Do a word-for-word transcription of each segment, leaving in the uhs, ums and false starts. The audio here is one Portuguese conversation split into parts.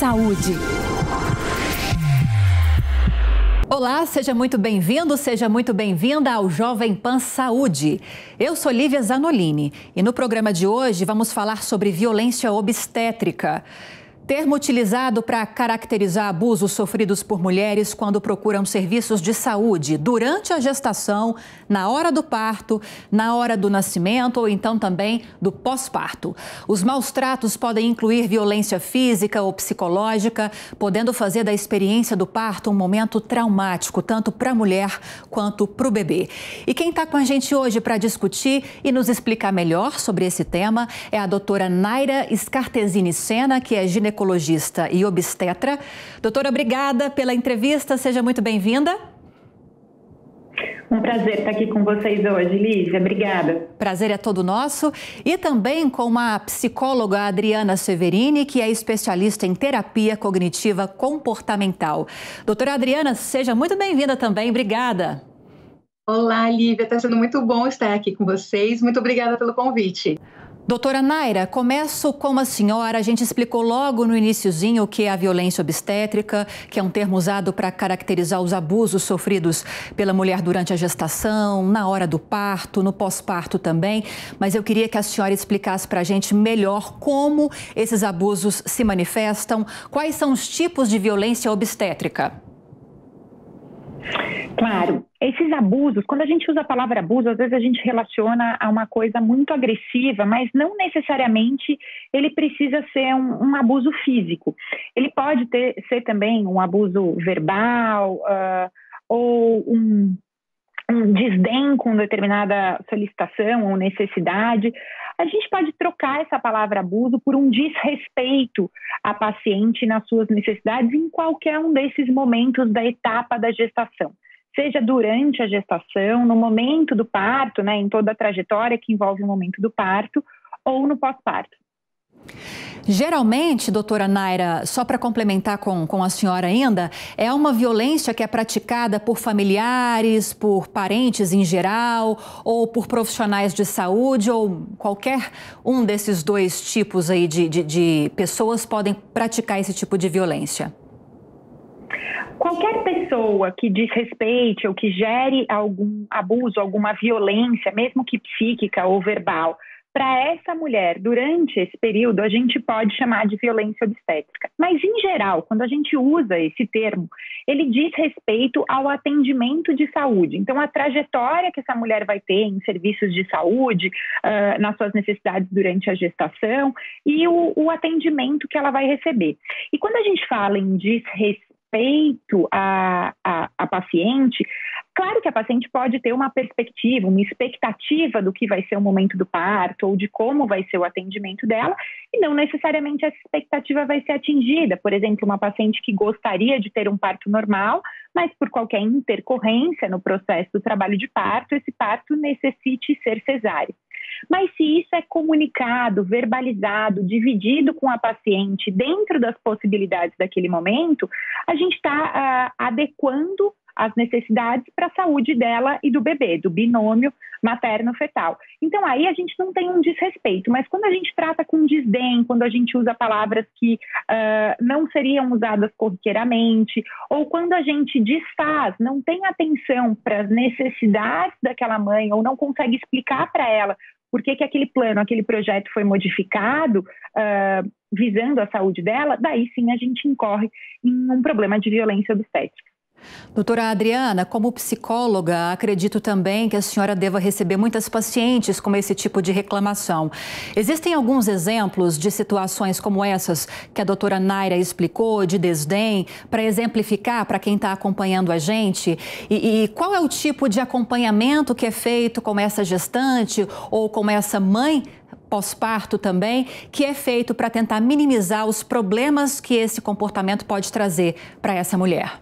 Saúde. Olá, seja muito bem-vindo, seja muito bem-vinda ao Jovem Pan Saúde. Eu sou Lívia Zanolini e no programa de hoje vamos falar sobre violência obstétrica. Termo utilizado para caracterizar abusos sofridos por mulheres quando procuram serviços de saúde durante a gestação, na hora do parto, na hora do nascimento ou então também do pós-parto. Os maus tratos podem incluir violência física ou psicológica, podendo fazer da experiência do parto um momento traumático, tanto para a mulher quanto para o bebê. E quem está com a gente hoje para discutir e nos explicar melhor sobre esse tema é a doutora Naira Escartezini Senna, que é ginecologista Ginecologista e obstetra. Doutora, obrigada pela entrevista, seja muito bem-vinda. Um prazer estar aqui com vocês hoje, Lívia, obrigada. Prazer é todo nosso. E também com a psicóloga Adriana Severini, que é especialista em terapia cognitiva comportamental. Doutora Adriana, seja muito bem-vinda também, obrigada. Olá, Lívia, está sendo muito bom estar aqui com vocês, muito obrigada pelo convite. Doutora Naira, começo com a senhora. A gente explicou logo no iniciozinho o que é a violência obstétrica, que é um termo usado para caracterizar os abusos sofridos pela mulher durante a gestação, na hora do parto, no pós-parto também. Mas eu queria que a senhora explicasse para a gente melhor como esses abusos se manifestam, quais são os tipos de violência obstétrica. Claro, esses abusos, quando a gente usa a palavra abuso, às vezes a gente relaciona a uma coisa muito agressiva, mas não necessariamente ele precisa ser um, um abuso físico. Ele pode ter, ser também um abuso verbal uh, ou um, um desdém com determinada solicitação ou necessidade. A gente pode trocar essa palavra abuso por um desrespeito à paciente nas suas necessidades em qualquer um desses momentos da etapa da gestação. Seja durante a gestação, no momento do parto, né, em toda a trajetória que envolve o momento do parto, ou no pós-parto. Geralmente, doutora Naira, só para complementar com, com a senhora ainda, é uma violência que é praticada por familiares, por parentes em geral, ou por profissionais de saúde, ou qualquer um desses dois tipos aí de, de, de pessoas podem praticar esse tipo de violência? Qualquer pessoa que desrespeite ou que gere algum abuso, alguma violência, mesmo que psíquica ou verbal, para essa mulher, durante esse período, a gente pode chamar de violência obstétrica. Mas, em geral, quando a gente usa esse termo, ele diz respeito ao atendimento de saúde. Então, a trajetória que essa mulher vai ter em serviços de saúde, uh, nas suas necessidades durante a gestação e o, o atendimento que ela vai receber. E quando a gente fala em desrespeito a, a, a paciente... Claro que a paciente pode ter uma perspectiva, uma expectativa do que vai ser o momento do parto ou de como vai ser o atendimento dela e não necessariamente essa expectativa vai ser atingida. Por exemplo, uma paciente que gostaria de ter um parto normal, mas por qualquer intercorrência no processo do trabalho de parto, esse parto necessite ser cesárea. Mas se isso é comunicado, verbalizado, dividido com a paciente dentro das possibilidades daquele momento, a gente está uh, adequando as necessidades para a saúde dela e do bebê, do binômio materno-fetal. Então, aí a gente não tem um desrespeito, mas quando a gente trata com desdém, quando a gente usa palavras que uh, não seriam usadas corriqueiramente, ou quando a gente desfaz, não tem atenção para as necessidades daquela mãe, ou não consegue explicar para ela por que que aquele plano, aquele projeto foi modificado, uh, visando a saúde dela, daí sim a gente incorre em um problema de violência obstétrica. Doutora Adriana, como psicóloga, acredito também que a senhora deva receber muitas pacientes com esse tipo de reclamação. Existem alguns exemplos de situações como essas que a doutora Naira explicou, de desdém, para exemplificar para quem está acompanhando a gente? E, e qual é o tipo de acompanhamento que é feito com essa gestante ou com essa mãe pós-parto também, que é feito para tentar minimizar os problemas que esse comportamento pode trazer para essa mulher?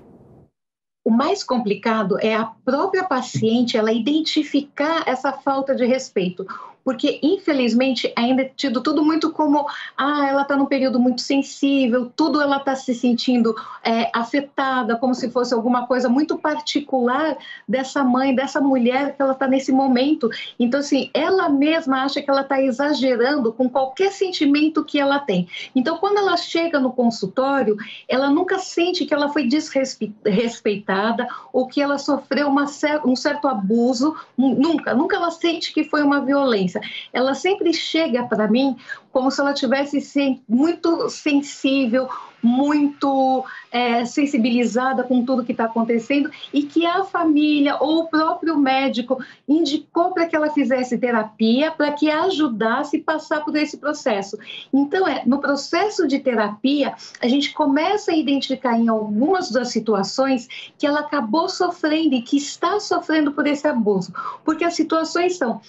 O mais complicado é a própria paciente, ela identificar essa falta de respeito. porque infelizmente ainda é tido tudo muito como, ah, ela está num período muito sensível, tudo ela está se sentindo é, afetada, como se fosse alguma coisa muito particular dessa mãe, dessa mulher que ela está nesse momento. Então, assim, ela mesma acha que ela está exagerando com qualquer sentimento que ela tem. Então, quando ela chega no consultório, ela nunca sente que ela foi desrespeitada ou que ela sofreu uma, um certo abuso, nunca, nunca ela sente que foi uma violência. Ela sempre chega para mim como se ela tivesse muito sensível, muito é, sensibilizada com tudo que está acontecendo e que a família ou o próprio médico indicou para que ela fizesse terapia, para que a ajudasse a passar por esse processo. Então, é, no processo de terapia, a gente começa a identificar em algumas das situações que ela acabou sofrendo e que está sofrendo por esse abuso, porque as situações são...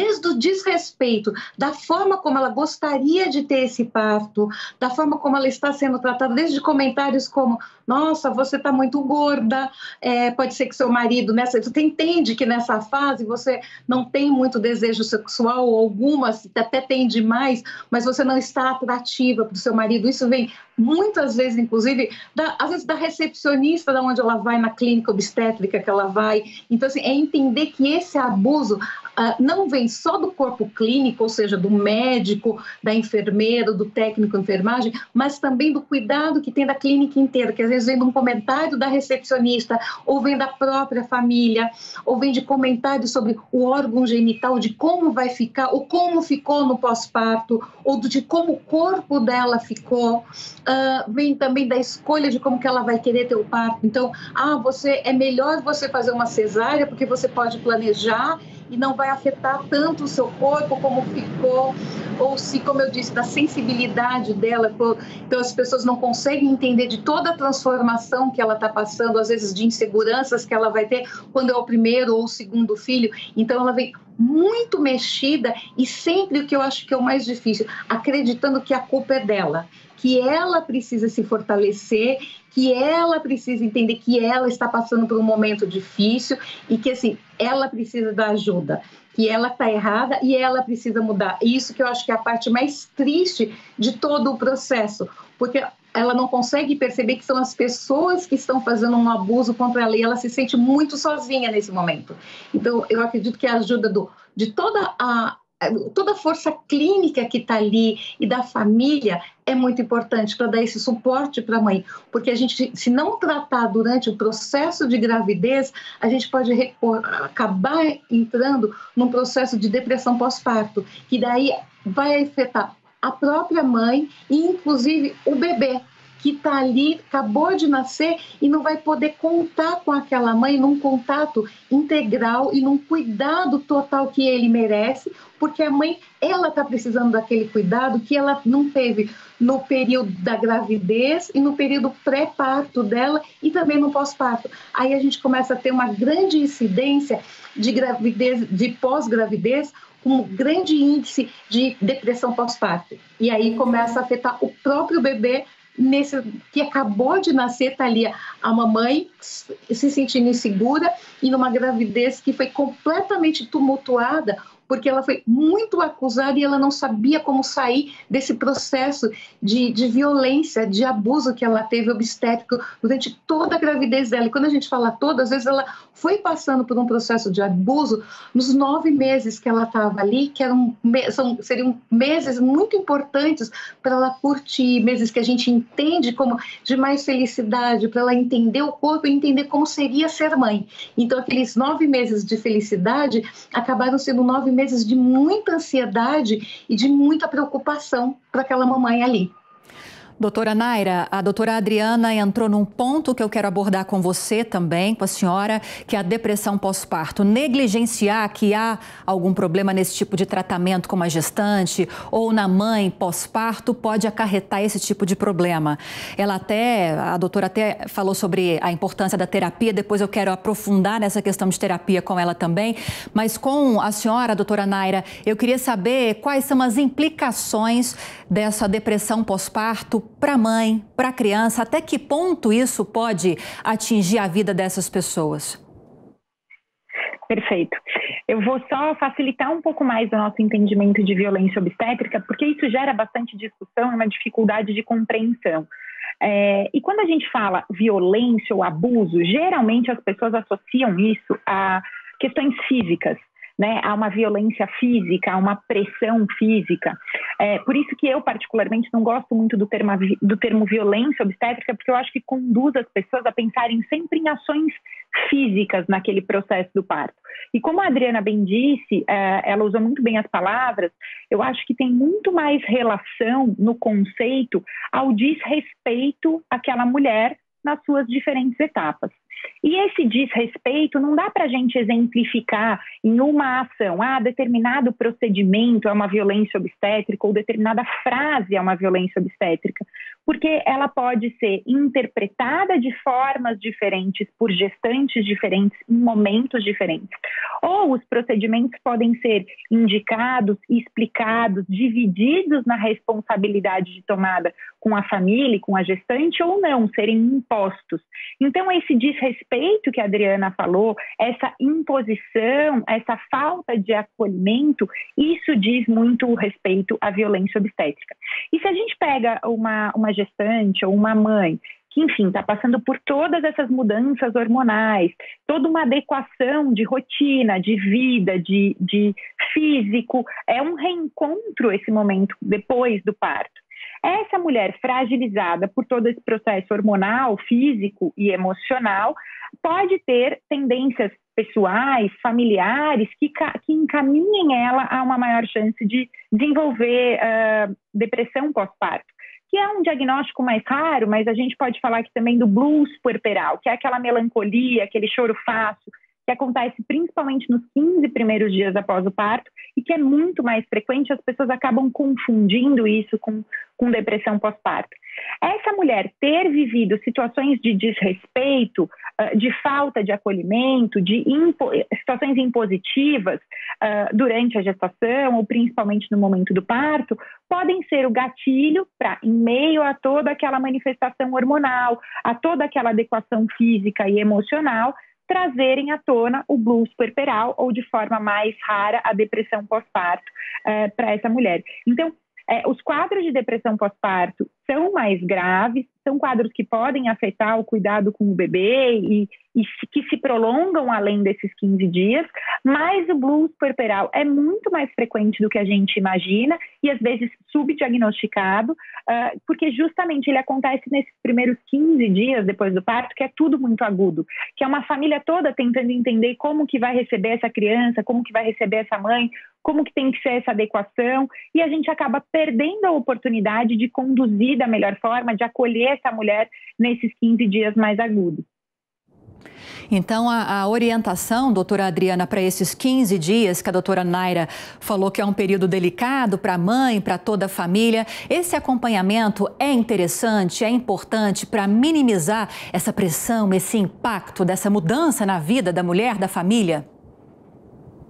desde o desrespeito, da forma como ela gostaria de ter esse parto, da forma como ela está sendo tratada, desde comentários como, nossa, você está muito gorda, é, pode ser que seu marido, nessa, você entende que nessa fase você não tem muito desejo sexual, ou algumas até tem demais, mas você não está atrativa para o seu marido. Isso vem muitas vezes, inclusive, da, às vezes da recepcionista, da onde ela vai, na clínica obstétrica que ela vai. Então, assim, é entender que esse abuso ah, não vem só do corpo clínico, ou seja, do médico, da enfermeira, do técnico de enfermagem, mas também do cuidado que tem da clínica inteira, que às vezes vem de um comentário da recepcionista, ou vem da própria família, ou vem de comentários sobre o órgão genital, de como vai ficar, ou como ficou no pós-parto, ou de como o corpo dela ficou, uh, vem também da escolha de como que ela vai querer ter o parto. Então, ah, você, é melhor você fazer uma cesárea, porque você pode planejar e não vai afetar tanto o seu corpo como ficou, ou se, como eu disse, da sensibilidade dela. Então, as pessoas não conseguem entender de toda a transformação que ela está passando, às vezes de inseguranças que ela vai ter quando é o primeiro ou o segundo filho. Então, ela vem muito mexida e sempre o que eu acho que é o mais difícil, acreditando que a culpa é dela, que ela precisa se fortalecer, que ela precisa entender que ela está passando por um momento difícil e que, assim, ela precisa da ajuda, que ela está errada e ela precisa mudar. Isso que eu acho que é a parte mais triste de todo o processo, porque ela não consegue perceber que são as pessoas que estão fazendo um abuso contra ela e ela se sente muito sozinha nesse momento. Então, eu acredito que a ajuda do, de toda a... toda a força clínica que está ali e da família é muito importante para dar esse suporte para a mãe, porque a gente, se não tratar durante o processo de gravidez, a gente pode acabar entrando num processo de depressão pós-parto, que daí vai afetar a própria mãe e inclusive o bebê, que está ali, acabou de nascer e não vai poder contar com aquela mãe num contato integral e num cuidado total que ele merece, porque a mãe, ela está precisando daquele cuidado que ela não teve no período da gravidez e no período pré-parto dela e também no pós-parto. Aí a gente começa a ter uma grande incidência de gravidez, de pós-gravidez, com um grande índice de depressão pós-parto. E aí começa a afetar o próprio bebê, nesse, que acabou de nascer, está ali a mamãe se sentindo insegura e numa gravidez que foi completamente tumultuada, porque ela foi muito acusada e ela não sabia como sair desse processo de, de violência, de abuso que ela teve obstétrico durante toda a gravidez dela. E quando a gente fala toda, às vezes ela foi passando por um processo de abuso nos nove meses que ela estava ali, que eram, são, seriam meses muito importantes para ela curtir, meses que a gente entende como de mais felicidade, para ela entender o corpo e entender como seria ser mãe. Então, aqueles nove meses de felicidade acabaram sendo nove meses meses de muita ansiedade e de muita preocupação para aquela mamãe ali. Doutora Naira, a doutora Adriana entrou num ponto que eu quero abordar com você também, com a senhora, que é a depressão pós-parto. Negligenciar que há algum problema nesse tipo de tratamento com a gestante ou na mãe pós-parto pode acarretar esse tipo de problema. Ela até, a doutora até falou sobre a importância da terapia, depois eu quero aprofundar nessa questão de terapia com ela também, mas com a senhora, a doutora Naira, eu queria saber quais são as implicações dessa depressão pós-parto para a mãe, para a criança, até que ponto isso pode atingir a vida dessas pessoas? Perfeito. Eu vou só facilitar um pouco mais o nosso entendimento de violência obstétrica, porque isso gera bastante discussão e uma dificuldade de compreensão. É, e quando a gente fala violência ou abuso, geralmente as pessoas associam isso a questões físicas, né? A uma violência física, a uma pressão física. É, por isso que eu, particularmente, não gosto muito do termo, do termo violência obstétrica, porque eu acho que conduz as pessoas a pensarem sempre em ações físicas naquele processo do parto. E como a Adriana bem disse, ela usou muito bem as palavras, eu acho que tem muito mais relação no conceito ao desrespeito àquela mulher nas suas diferentes etapas. E esse desrespeito não dá para a gente exemplificar em uma ação, ah, determinado procedimento é uma violência obstétrica ou determinada frase é uma violência obstétrica, porque ela pode ser interpretada de formas diferentes, por gestantes diferentes, em momentos diferentes. Ou os procedimentos podem ser indicados, explicados, divididos na responsabilidade de tomada com a família, com a gestante ou não, serem impostos. Então, esse desrespeito que a Adriana falou, essa imposição, essa falta de acolhimento, isso diz muito respeito à violência obstétrica. E se a gente pega uma, uma gestante ou uma mãe que, enfim, está passando por todas essas mudanças hormonais, toda uma adequação de rotina, de vida, de, de físico, é um reencontro esse momento depois do parto. Essa mulher fragilizada por todo esse processo hormonal, físico e emocional, pode ter tendências pessoais, familiares, que, que encaminhem ela a uma maior chance de desenvolver uh, depressão pós-parto, que é um diagnóstico mais raro, mas a gente pode falar aqui também do blues puerperal, que é aquela melancolia, aquele choro fácil, que acontece principalmente nos quinze primeiros dias após o parto e que é muito mais frequente, as pessoas acabam confundindo isso com, com depressão pós-parto. Essa mulher ter vivido situações de desrespeito, de falta de acolhimento, de impo- situações impositivas durante a gestação ou principalmente no momento do parto, podem ser o gatilho para, em meio a toda aquela manifestação hormonal, a toda aquela adequação física e emocional, trazerem à tona o blues puerperal ou, de forma mais rara, a depressão pós-parto eh, para essa mulher. Então, eh, os quadros de depressão pós-parto são mais graves, são quadros que podem afetar o cuidado com o bebê e, e que se prolongam além desses quinze dias, mas o blues puerperal é muito mais frequente do que a gente imagina e, às vezes, subdiagnosticado, uh, porque justamente ele acontece nesses primeiros quinze dias depois do parto, que é tudo muito agudo, que é uma família toda tentando entender como que vai receber essa criança, como que vai receber essa mãe, como que tem que ser essa adequação, e a gente acaba perdendo a oportunidade de conduzir da melhor forma, de acolher essa mulher nesses quinze dias mais agudos. Então, a, a orientação, doutora Adriana, para esses quinze dias, que a doutora Naira falou que é um período delicado para a mãe, para toda a família, esse acompanhamento é interessante, é importante para minimizar essa pressão, esse impacto dessa mudança na vida da mulher, da família?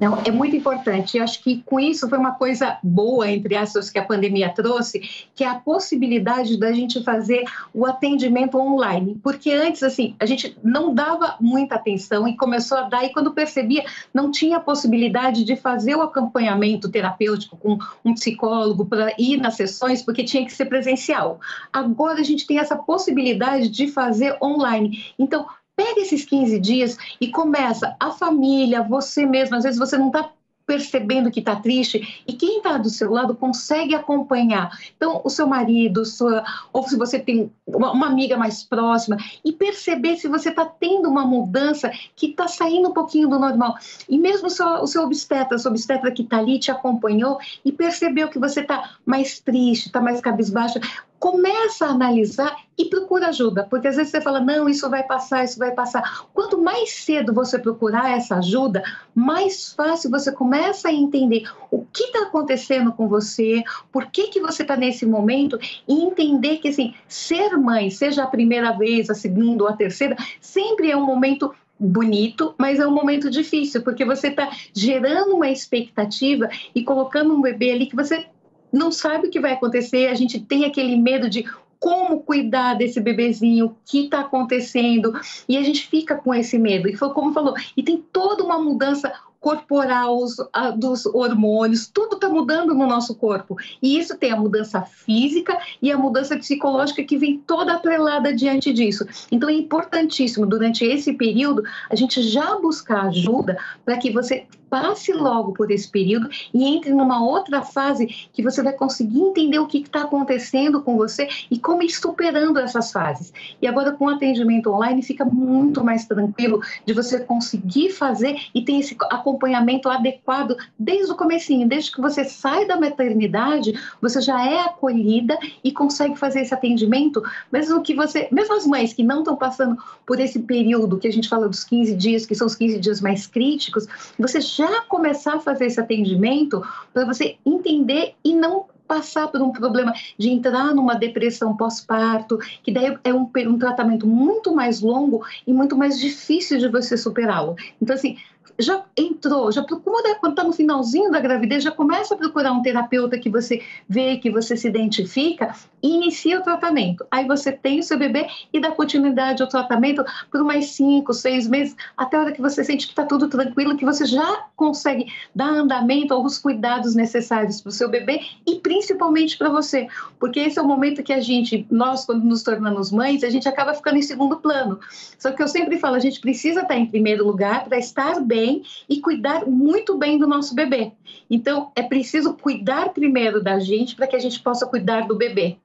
Não, é muito importante. Eu acho que com isso foi uma coisa boa, entre aspas, que a pandemia trouxe, que é a possibilidade da gente fazer o atendimento online. Porque antes, assim, a gente não dava muita atenção e começou a dar, e quando percebia, não tinha possibilidade de fazer o acompanhamento terapêutico com um psicólogo para ir nas sessões, porque tinha que ser presencial. Agora a gente tem essa possibilidade de fazer online. Então, pega esses quinze dias e começa a família, você mesmo, às vezes você não está percebendo que está triste e quem está do seu lado consegue acompanhar. Então, o seu marido, sua, ou se você tem uma, uma amiga mais próxima e perceber se você está tendo uma mudança que está saindo um pouquinho do normal. E mesmo o seu, o seu obstetra, a sua obstetra que está ali te acompanhou e percebeu que você está mais triste, está mais cabisbaixa, começa a analisar e procura ajuda, porque às vezes você fala, não, isso vai passar, isso vai passar. Quanto mais cedo você procurar essa ajuda, mais fácil você começa a entender o que está acontecendo com você, por que, que você está nesse momento e entender que, assim, ser mãe, seja a primeira vez, a segunda ou a terceira, sempre é um momento bonito, mas é um momento difícil, porque você está gerando uma expectativa e colocando um bebê ali que você não sabe o que vai acontecer, a gente tem aquele medo de como cuidar desse bebezinho, o que está acontecendo, e a gente fica com esse medo. E foi como falou, e tem toda uma mudança corporal, os, a, dos hormônios, tudo está mudando no nosso corpo. E isso tem a mudança física e a mudança psicológica que vem toda atrelada diante disso. Então é importantíssimo, durante esse período, a gente já buscar ajuda para que você passe logo por esse período e entre numa outra fase que você vai conseguir entender o que está acontecendo com você e como ir superando essas fases. E agora com o atendimento online fica muito mais tranquilo de você conseguir fazer e ter esse acompanhamento adequado desde o comecinho, desde que você sai da maternidade, você já é acolhida e consegue fazer esse atendimento, mesmo que você, mesmo as mães que não estão passando por esse período que a gente fala dos quinze dias, que são os quinze dias mais críticos, você já começar a fazer esse atendimento para você entender e não passar por um problema de entrar numa depressão pós-parto, que daí é um, um tratamento muito mais longo e muito mais difícil de você superá-lo. Então, assim, já entrou, já procura, quando está no finalzinho da gravidez, já começa a procurar um terapeuta que você vê, que você se identifica e inicia o tratamento. Aí você tem o seu bebê e dá continuidade ao tratamento por mais cinco, seis meses, até a hora que você sente que está tudo tranquilo, que você já consegue dar andamento aos cuidados necessários para o seu bebê e principalmente para você, porque esse é o momento que a gente, nós, quando nos tornamos mães, a gente acaba ficando em segundo plano. Só que eu sempre falo, a gente precisa estar em primeiro lugar para estar bem e cuidar muito bem do nosso bebê. Então, é preciso cuidar primeiro da gente para que a gente possa cuidar do bebê.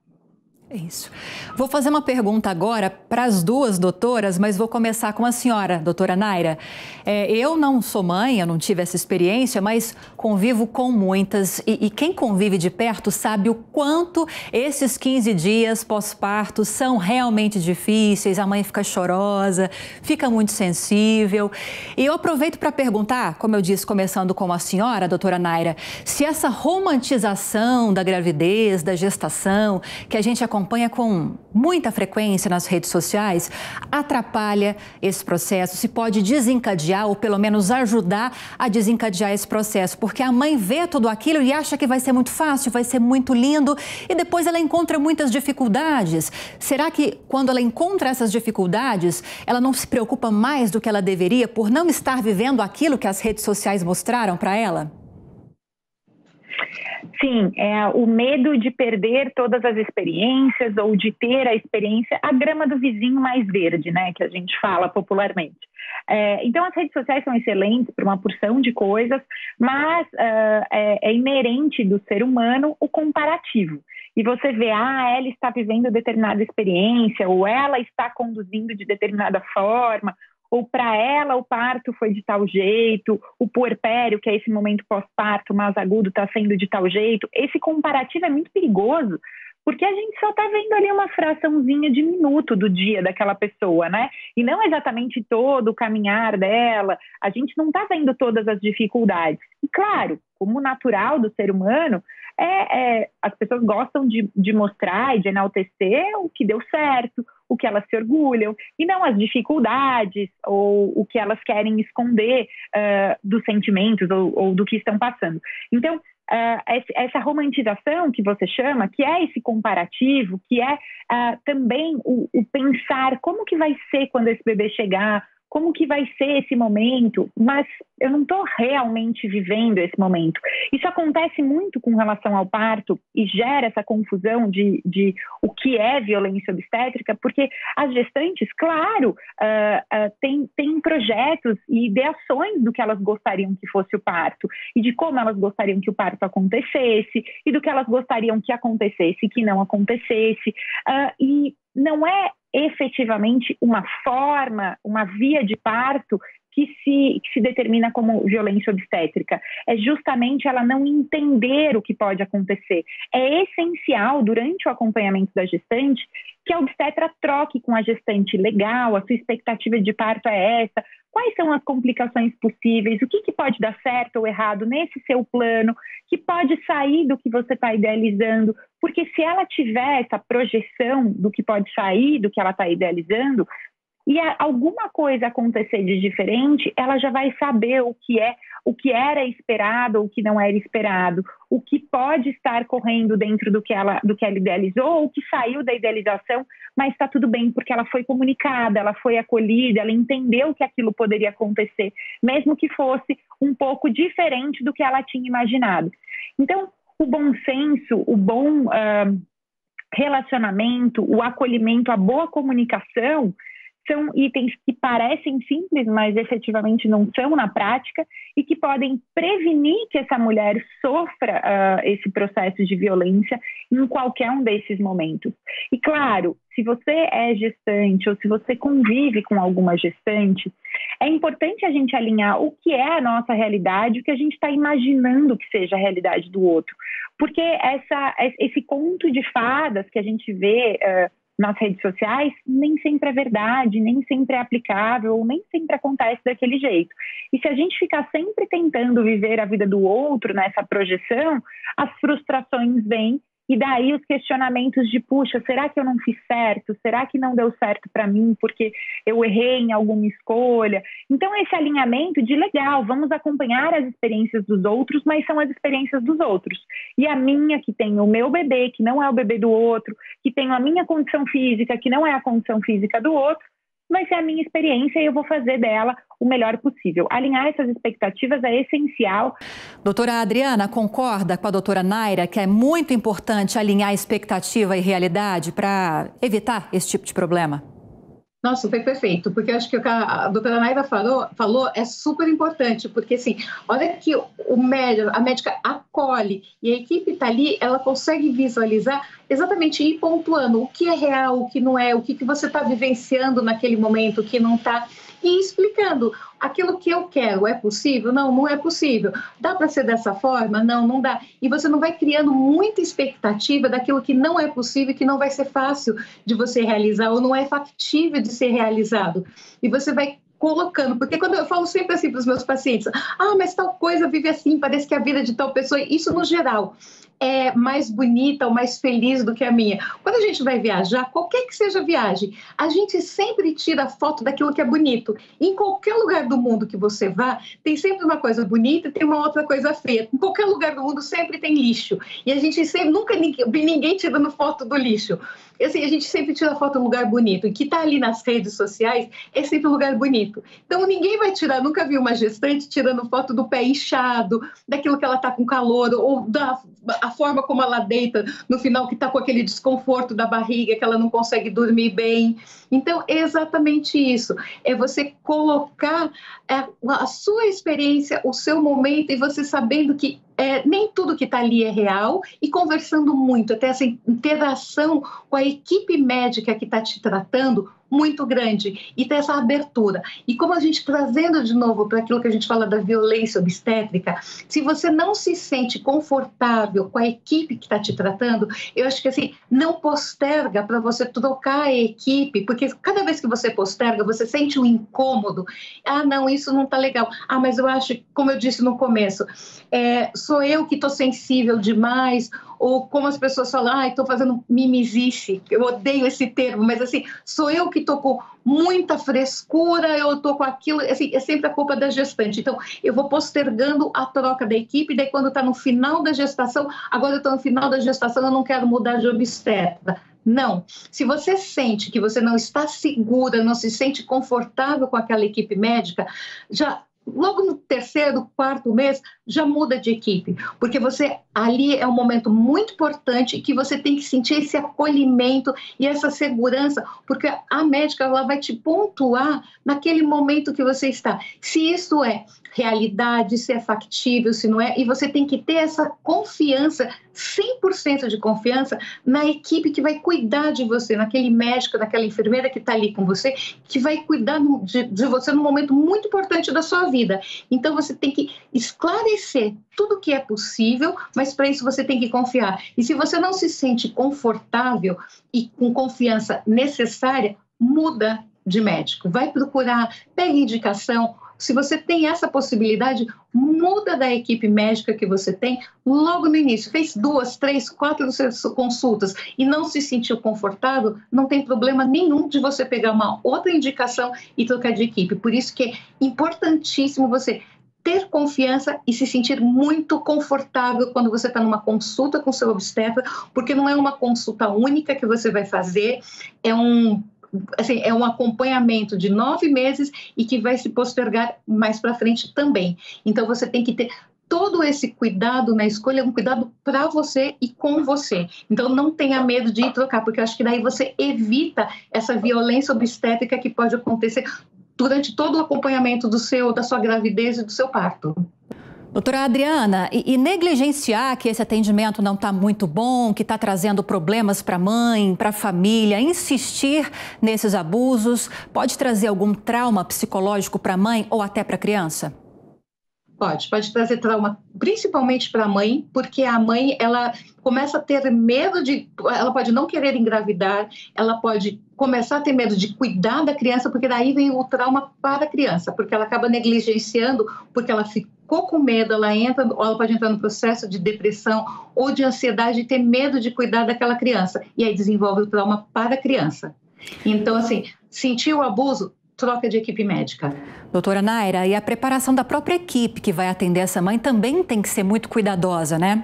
É isso. Vou fazer uma pergunta agora para as duas doutoras, mas vou começar com a senhora, doutora Naira. É, eu não sou mãe, eu não tive essa experiência, mas convivo com muitas e, e quem convive de perto sabe o quanto esses quinze dias pós-parto são realmente difíceis, a mãe fica chorosa, fica muito sensível. E eu aproveito para perguntar, como eu disse, começando com a senhora, doutora Naira, se essa romantização da gravidez, da gestação, que a gente acompanha acompanha com muita frequência nas redes sociais, atrapalha esse processo, se pode desencadear ou pelo menos ajudar a desencadear esse processo, porque a mãe vê tudo aquilo e acha que vai ser muito fácil, vai ser muito lindo e depois ela encontra muitas dificuldades. Será que quando ela encontra essas dificuldades, ela não se preocupa mais do que ela deveria por não estar vivendo aquilo que as redes sociais mostraram para ela? Sim, é, o medo de perder todas as experiências ou de ter a experiência, a grama do vizinho mais verde, né, que a gente fala popularmente. É, então, as redes sociais são excelentes para uma porção de coisas, mas uh, é, é inerente do ser humano o comparativo. E você vê, ah, ela está vivendo determinada experiência, ou ela está conduzindo de determinada forma, ou para ela o parto foi de tal jeito, o puerpério, que é esse momento pós-parto mais agudo, está sendo de tal jeito. Esse comparativo é muito perigoso, porque a gente só está vendo ali uma fraçãozinha de minuto do dia daquela pessoa, né? E não exatamente todo o caminhar dela, a gente não está vendo todas as dificuldades. E claro, como natural do ser humano, é, é, as pessoas gostam de, de mostrar e de enaltecer o que deu certo, o que elas se orgulham, e não as dificuldades ou o que elas querem esconder uh, dos sentimentos ou, ou do que estão passando. Então, uh, essa romantização que você chama, que é esse comparativo, que é uh, também o, o pensar como que vai ser quando esse bebê chegar, como que vai ser esse momento, mas eu não estou realmente vivendo esse momento. Isso acontece muito com relação ao parto e gera essa confusão de, de o que é violência obstétrica, porque as gestantes, claro, uh, uh, têm, têm projetos e ideações do que elas gostariam que fosse o parto e de como elas gostariam que o parto acontecesse e do que elas gostariam que acontecesse e que não acontecesse. Uh, e não é efetivamente uma forma, uma via de parto que se, que se determina como violência obstétrica. É justamente ela não entender o que pode acontecer. É essencial, durante o acompanhamento da gestante, que a obstetra troque com a gestante legal, a sua expectativa de parto é essa, quais são as complicações possíveis, o que, que pode dar certo ou errado nesse seu plano, que pode sair do que você está idealizando, porque se ela tiver essa projeção do que pode sair, do que ela está idealizando, e alguma coisa acontecer de diferente, ela já vai saber o que é o que era esperado ou o que não era esperado, o que pode estar correndo dentro do que ela, do que ela idealizou ou o que saiu da idealização, mas está tudo bem porque ela foi comunicada, ela foi acolhida, ela entendeu que aquilo poderia acontecer, mesmo que fosse um pouco diferente do que ela tinha imaginado. Então, o bom senso, o bom uh, relacionamento, o acolhimento, a boa comunicação são itens que parecem simples, mas efetivamente não são na prática e que podem prevenir que essa mulher sofra uh, esse processo de violência em qualquer um desses momentos. E claro, se você é gestante ou se você convive com alguma gestante, é importante a gente alinhar o que é a nossa realidade, o que a gente está imaginando que seja a realidade do outro. Porque essa, esse conto de fadas que a gente vê... Uh, nas redes sociais, nem sempre é verdade, nem sempre é aplicável, ou nem sempre acontece daquele jeito. E se a gente ficar sempre tentando viver a vida do outro nessa projeção, as frustrações vêm e daí os questionamentos de, puxa, será que eu não fiz certo? Será que não deu certo para mim porque eu errei em alguma escolha? Então, esse alinhamento de, legal, vamos acompanhar as experiências dos outros, mas são as experiências dos outros. E a minha, que tem o meu bebê, que não é o bebê do outro, que tem a minha condição física, que não é a condição física do outro, vai ser a minha experiência e eu vou fazer dela o melhor possível. Alinhar essas expectativas é essencial. Doutora Adriana, concorda com a doutora Naira que é muito importante alinhar expectativa e realidade para evitar esse tipo de problema? Nossa, foi perfeito, porque acho que o que a doutora Naira falou, falou é super importante, porque assim, olha que o médico, a médica acolhe e a equipe está ali, ela consegue visualizar exatamente ir pontuando o que é real, o que não é, o que, que você está vivenciando naquele momento, o que não está, e explicando aquilo que eu quero, é possível? Não, não é possível. Dá para ser dessa forma? Não, não dá. E você não vai criando muita expectativa daquilo que não é possível, que não vai ser fácil de você realizar ou não é factível de ser realizado. E você vai colocando, porque quando eu falo sempre assim para os meus pacientes, ah, mas tal coisa vive assim, parece que a vida de tal pessoa, isso no geral, é mais bonita ou mais feliz do que a minha. Quando a gente vai viajar, qualquer que seja a viagem, a gente sempre tira foto daquilo que é bonito. Em qualquer lugar do mundo que você vá, tem sempre uma coisa bonita e tem uma outra coisa feia. Em qualquer lugar do mundo sempre tem lixo. E a gente sempre, nunca vi ninguém tirando foto do lixo. E assim, a gente sempre tira foto do lugar bonito. E que está ali nas redes sociais é sempre um lugar bonito. Então ninguém vai tirar, nunca vi uma gestante tirando foto do pé inchado, daquilo que ela está com calor, ou da... a forma como ela deita no final, que está com aquele desconforto da barriga, que ela não consegue dormir bem. Então, é exatamente isso. É você colocar a sua experiência, o seu momento, e você sabendo que é, nem tudo que está ali é real, e conversando muito, até essa interação com a equipe médica que está te tratando, muito grande, e ter essa abertura. E como a gente trazendo de novo para aquilo que a gente fala da violência obstétrica, se você não se sente confortável com a equipe que está te tratando, eu acho que assim, não posterga para você trocar a equipe, porque cada vez que você posterga, você sente um incômodo. Ah, não, isso não está legal. Ah, mas eu acho, como eu disse no começo, é, sou eu que estou sensível demais, ou como as pessoas falam, ah, estou fazendo mimizice, eu odeio esse termo, mas assim, sou eu que estou com muita frescura, eu estou com aquilo, assim, é sempre a culpa da gestante. Então, eu vou postergando a troca da equipe, daí quando está no final da gestação, agora eu estou no final da gestação, eu não quero mudar de obstetra. Não. Se você sente que você não está segura, não se sente confortável com aquela equipe médica, já... logo no terceiro, quarto mês, já muda de equipe, porque você ali é um momento muito importante que você tem que sentir esse acolhimento e essa segurança, porque a médica ela vai te pontuar naquele momento que você está. Se isso é realidade, se é factível, se não é, e você tem que ter essa confiança, cem por cento de confiança na equipe que vai cuidar de você, naquele médico, naquela enfermeira que está ali com você, que vai cuidar de, de você num momento muito importante da sua vida. Então você tem que esclarecer tudo o que é possível, mas para isso você tem que confiar. E se você não se sente confortável e com confiança necessária, muda de médico, vai procurar, pega indicação. Se você tem essa possibilidade, muda da equipe médica que você tem logo no início. Fez duas, três, quatro consultas e não se sentiu confortável, não tem problema nenhum de você pegar uma outra indicação e trocar de equipe. Por isso que é importantíssimo você ter confiança e se sentir muito confortável quando você está numa consulta com seu obstetra, porque não é uma consulta única que você vai fazer, é um, assim, é um acompanhamento de nove meses e que vai se postergar mais para frente também. Então, você tem que ter todo esse cuidado na escolha, é um cuidado para você e com você. Então, não tenha medo de ir trocar, porque eu acho que daí você evita essa violência obstétrica que pode acontecer durante todo o acompanhamento do seu, da sua gravidez e do seu parto. Doutora Adriana, e, e negligenciar que esse atendimento não está muito bom, que está trazendo problemas para a mãe, para a família, insistir nesses abusos, pode trazer algum trauma psicológico para a mãe ou até para a criança? Pode, pode trazer trauma, principalmente para a mãe, porque a mãe, ela começa a ter medo de... Ela pode não querer engravidar, ela pode começar a ter medo de cuidar da criança, porque daí vem o trauma para a criança, porque ela acaba negligenciando, porque ela ficou com medo, ela entra, ou ela pode entrar no processo de depressão ou de ansiedade e ter medo de cuidar daquela criança. E aí desenvolve o trauma para a criança. Então, assim, sentir o abuso... Troca de equipe médica. Doutora Naira, e a preparação da própria equipe que vai atender essa mãe também tem que ser muito cuidadosa, né?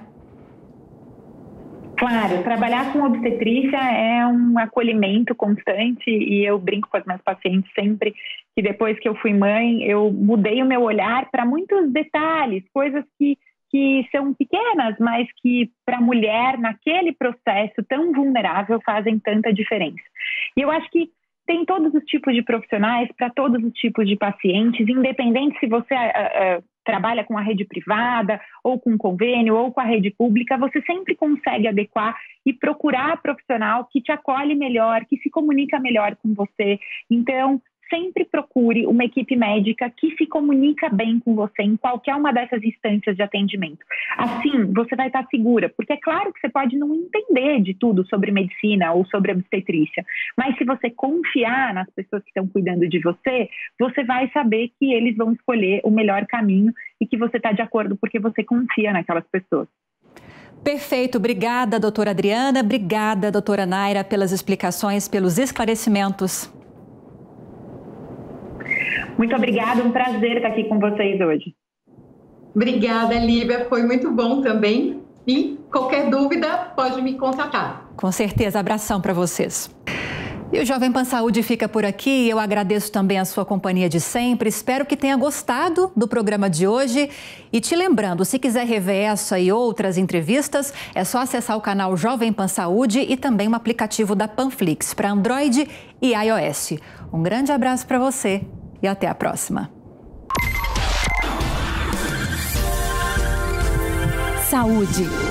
Claro, trabalhar com obstetrícia é um acolhimento constante e eu brinco com as minhas pacientes sempre que depois que eu fui mãe, eu mudei o meu olhar para muitos detalhes, coisas que, que são pequenas, mas que para a mulher, naquele processo tão vulnerável, fazem tanta diferença. E eu acho que tem todos os tipos de profissionais, para todos os tipos de pacientes, independente se você uh, uh, trabalha com a rede privada, ou com convênio, ou com a rede pública, você sempre consegue adequar e procurar profissional que te acolhe melhor, que se comunica melhor com você. Então, sempre procure uma equipe médica que se comunica bem com você em qualquer uma dessas instâncias de atendimento. Assim, você vai estar segura, porque é claro que você pode não entender de tudo sobre medicina ou sobre obstetrícia, mas se você confiar nas pessoas que estão cuidando de você, você vai saber que eles vão escolher o melhor caminho e que você está de acordo porque você confia naquelas pessoas. Perfeito. Obrigada, doutora Adriana. Obrigada, doutora Naira, pelas explicações, pelos esclarecimentos. Muito obrigada, um prazer estar aqui com vocês hoje. Obrigada, Lívia, foi muito bom também. E qualquer dúvida, pode me contatar. Com certeza, abração para vocês. E o Jovem Pan Saúde fica por aqui. Eu agradeço também a sua companhia de sempre. Espero que tenha gostado do programa de hoje. E te lembrando, se quiser rever essa e outras entrevistas, é só acessar o canal Jovem Pan Saúde e também o aplicativo da Panflix para Android e iOS. Um grande abraço para você e até a próxima. Saúde.